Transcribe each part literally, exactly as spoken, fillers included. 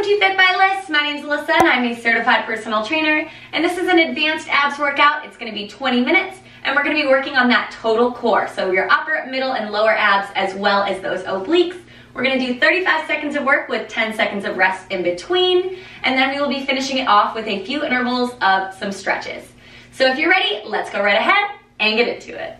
Welcome to Fit by Lys. My name's Alyssa and I'm a certified personal trainer, and this is an advanced abs workout. It's going to be twenty minutes and we're going to be working on that total core, so your upper, middle, and lower abs as well as those obliques. We're going to do thirty-five seconds of work with ten seconds of rest in between, and then we will be finishing it off with a few intervals of some stretches. So if you're ready, let's go right ahead and get into it.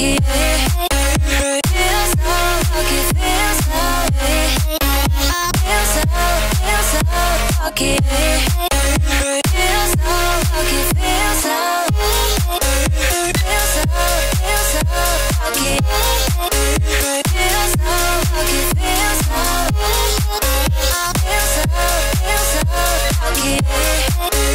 lucky. Feel so lucky, feel so lucky. Feel so, feel so lucky. Feel so lucky, feel so lucky. Feel so, feel so lucky. Feel so lucky, feel so lucky. Feel so, feel so lucky. Feel so lucky, feel so lucky.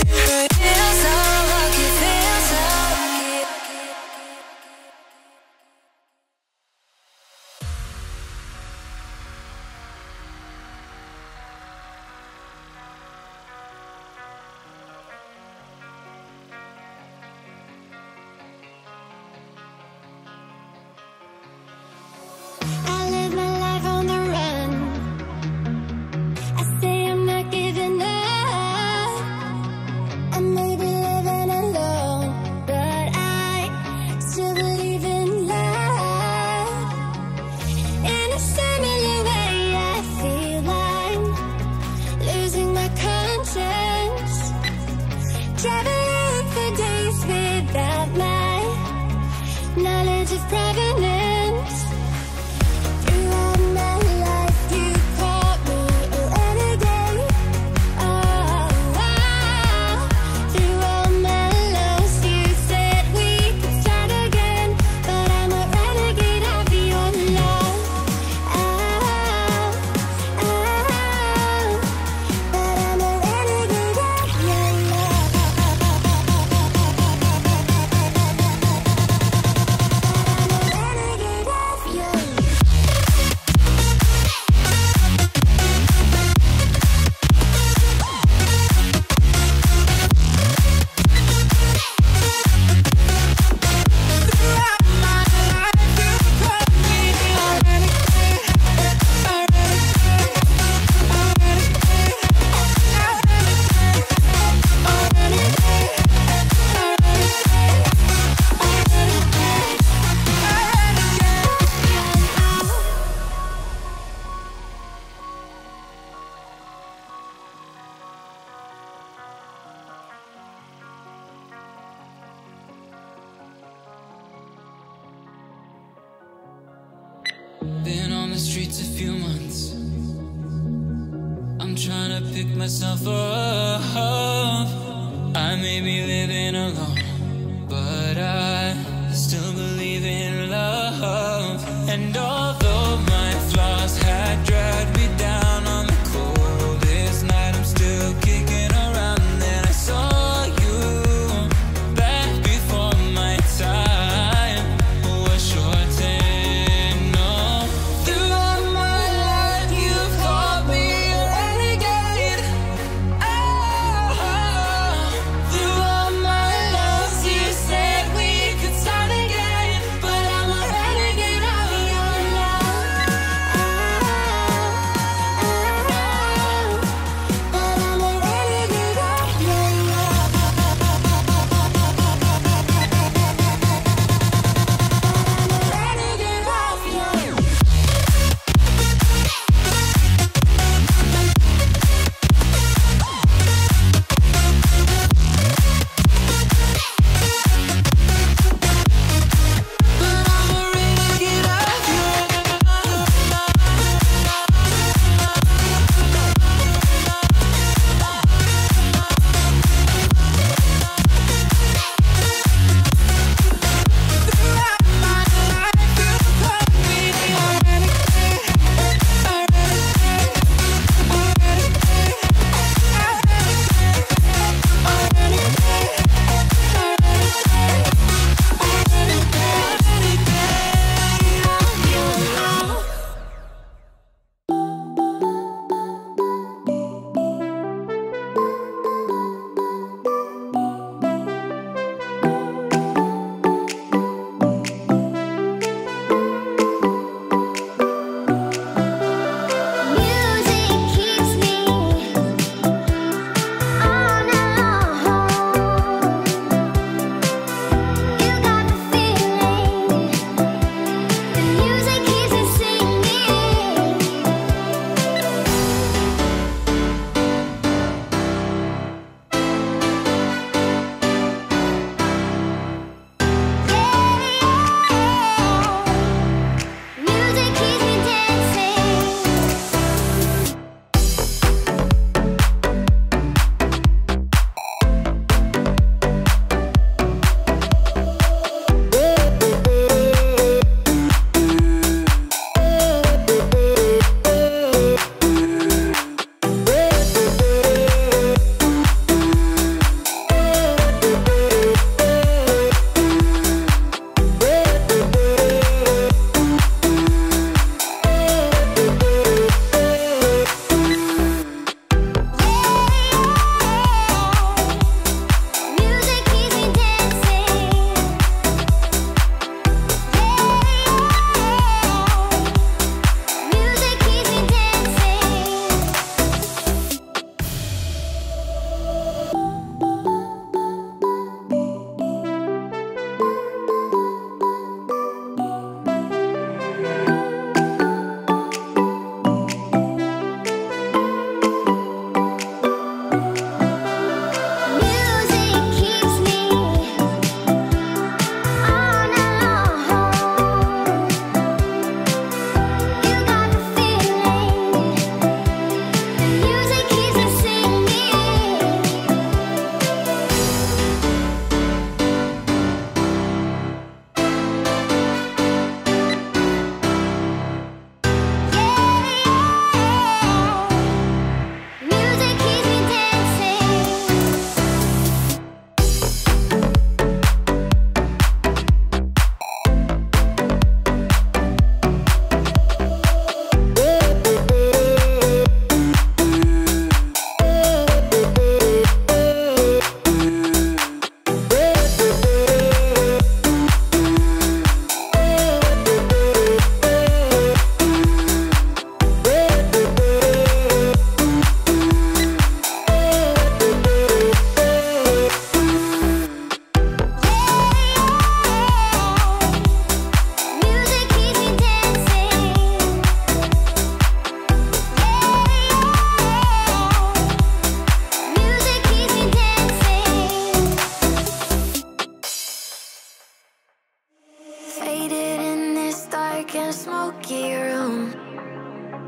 dark and smoky room,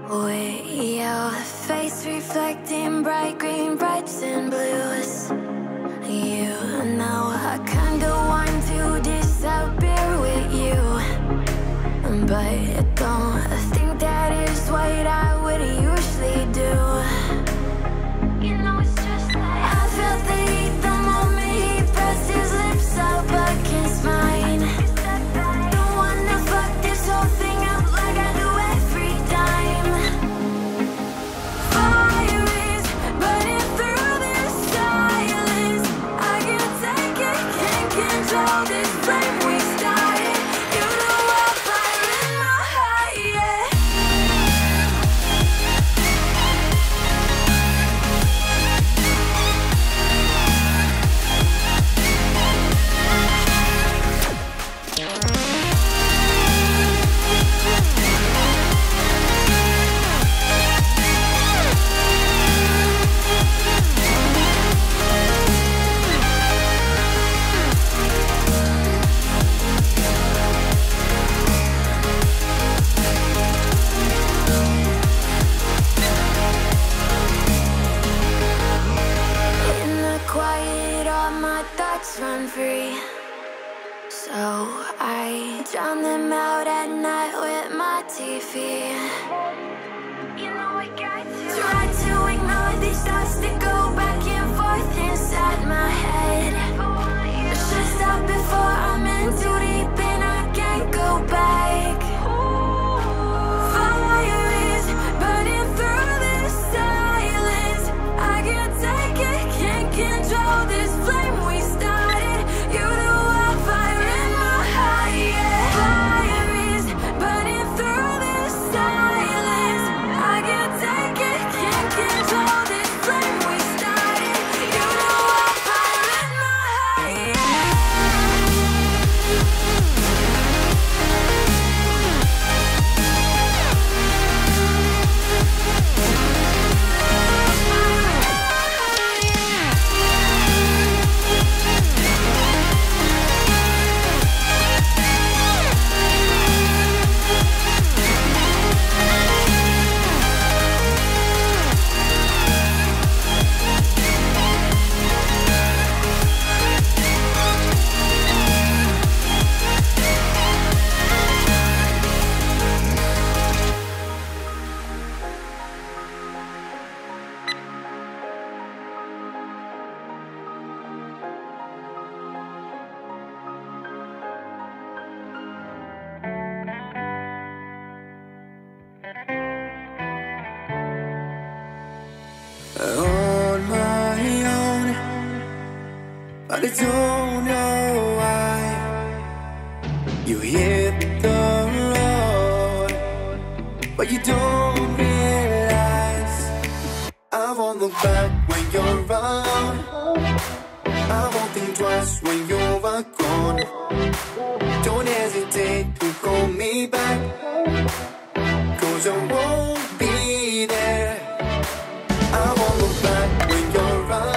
with your face reflecting bright green, brights and blues. You know I kinda want to disappear with you, but I don't think that is what I would usually do. You know it's just like I felt the heat the moment he pressed his lips up against mine. Run free, so I drown them out at night with my T V. You know I got to try to ignore these thoughts that go back and forth inside my head. I should stop before I'm in too deep and I can't go back. Fire is burning through this silence. I can't take it, can't control this flame we start. But I don't know why you hit the road, but you don't realize I won't look back when you're around. I won't think twice when you're gone. Don't hesitate to call me back, cause I won't be there. I won't look back when you're around.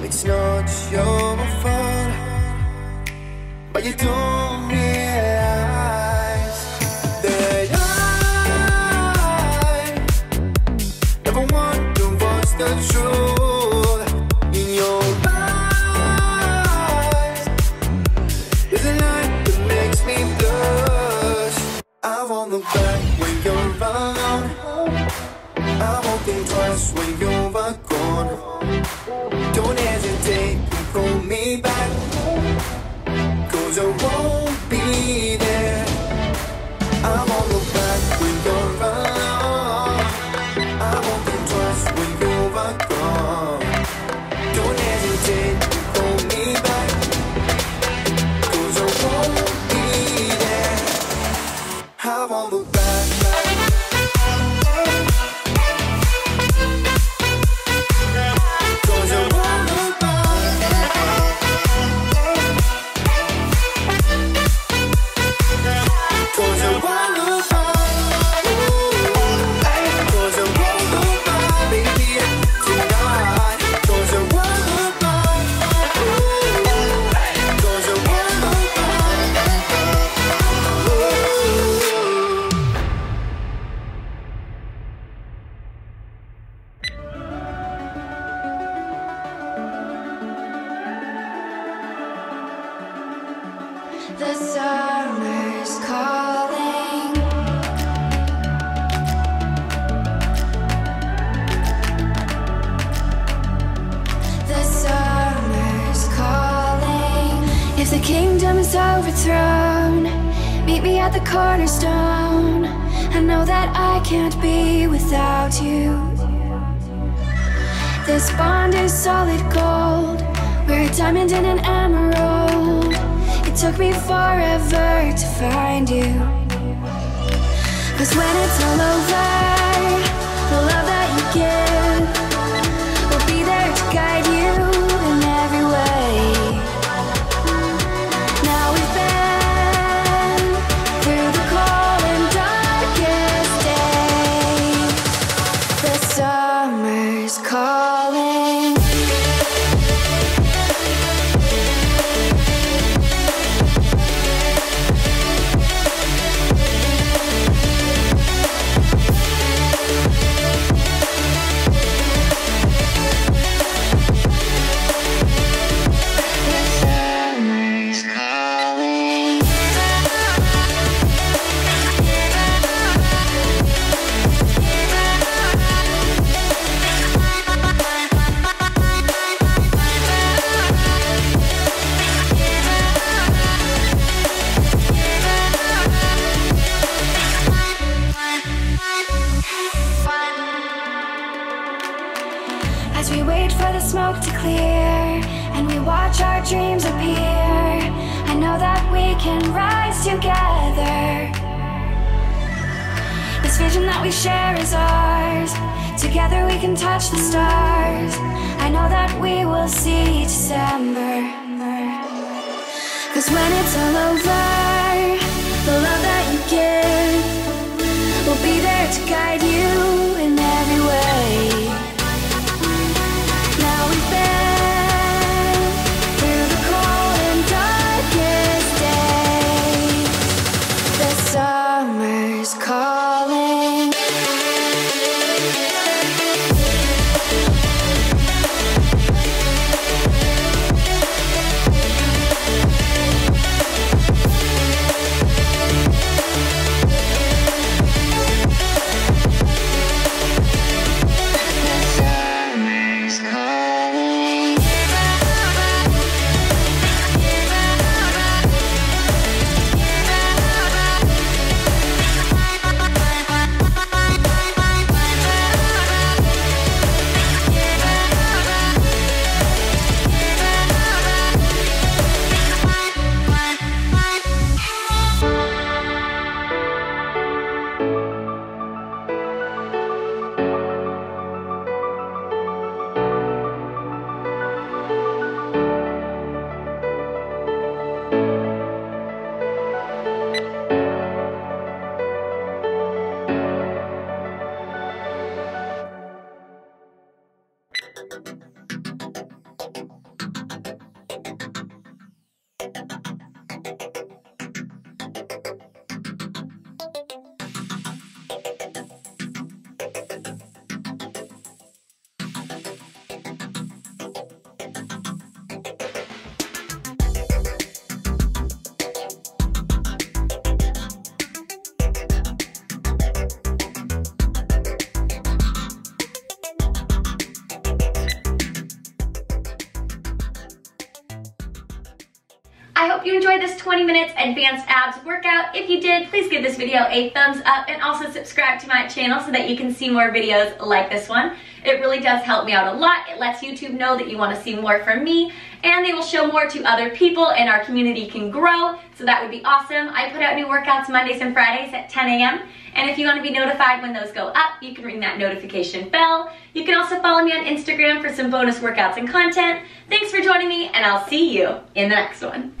It's not your fault, but you don't realize that I never want to voice the truth. In your eyes there's a light that makes me blush. I won't look back when you're around. I won't think twice when you're gone. Don't hesitate to call me back. days I won't be there. I won't look back when you're around. I won't think twice when you're gone. Don't hesitate to hold me back, 'cause I won't be there. I won't look back. The summer's calling. The summer's calling. If the kingdom is overthrown, meet me at the cornerstone. I know that I can't be without you. This bond is solid gold. We're a diamond and an emerald. It took me forever to find you. 'Cause when it's all over, the love that you give will be there to guide you in every way. Now we've been through the cold and darkest day. The summer's calling. As we wait for the smoke to clear and we watch our dreams appear, I know that we can rise together. This vision that we share is ours. Together we can touch the stars. I know that we will see December. 'Cause when it's all over, the love that you give will be there to guide you in every way. I hope you enjoyed this twenty minutes advanced abs workout. If you did, please give this video a thumbs up and also subscribe to my channel so that you can see more videos like this one. It really does help me out a lot. It lets YouTube know that you want to see more from me, and they will show more to other people, and our community can grow, so that would be awesome. I put out new workouts Mondays and Fridays at ten A M, and if you want to be notified when those go up, you can ring that notification bell. You can also follow me on Instagram for some bonus workouts and content. Thanks for joining me, and I'll see you in the next one.